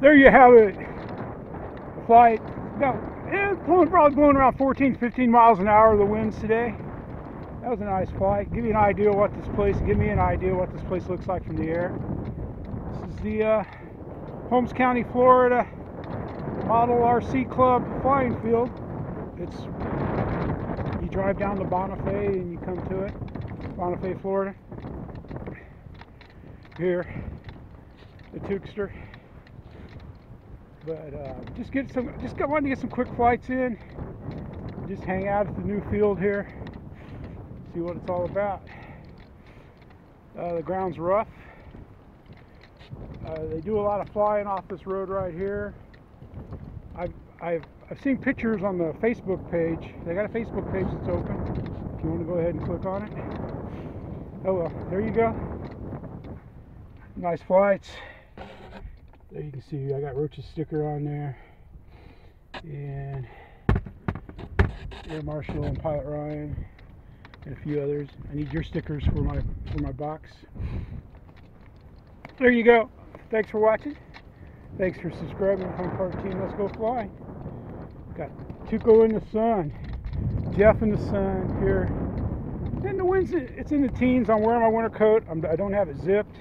there you have it. Flight. It's probably blowing around 14, 15 miles an hour of the winds today. That was a nice flight. Give me an idea what this place looks like from the air. This is the Holmes County, Florida Model RC Club flying field. You drive down to Bonifay and you come to it. Bonifay, Florida. Here, the Tuckster. But wanted to get some quick flights in. Just hang out at the new field here. See what it's all about. The ground's rough. They do a lot of flying off this road right here. I've seen pictures on the Facebook page. They got a Facebook page that's open. If you want to go ahead and click on it. Oh well, there you go. Nice flights. There you can see I got Roach's sticker on there, and Air Marshal and Pilot Ryan, and a few others. I need your stickers for my box. There you go. Thanks for watching. Thanks for subscribing. I'm part of Team Let's Go Flying. Got Tuco in the sun, Jeff in the sun here. And the wind's, it's in the teens. I'm wearing my winter coat. I don't have it zipped,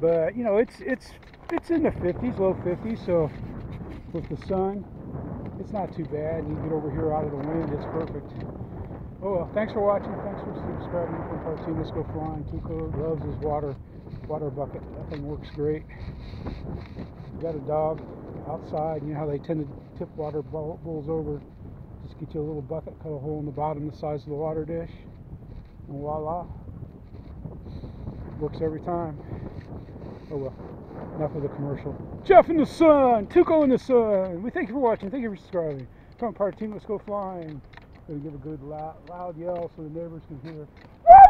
but you know, it's in the 50s, low 50s. So with the sun, it's not too bad. You get over here out of the wind, it's perfect. Oh well, thanks for watching. Thanks for subscribing. I'm part of Team Let's Go Flying. Tuco loves his water bucket. That thing works great. You got a dog outside, you know how they tend to tip water bowls over. Just get you a little bucket, cut a hole in the bottom the size of the water dish, and voila, works every time. Oh well, enough of the commercial. Jeff in the sun, Tuco in the sun. We thank you for watching, thank you for subscribing. Come on, part of Team Let's Go Flying. We're gonna give a good loud yell so the neighbors can hear. Woo!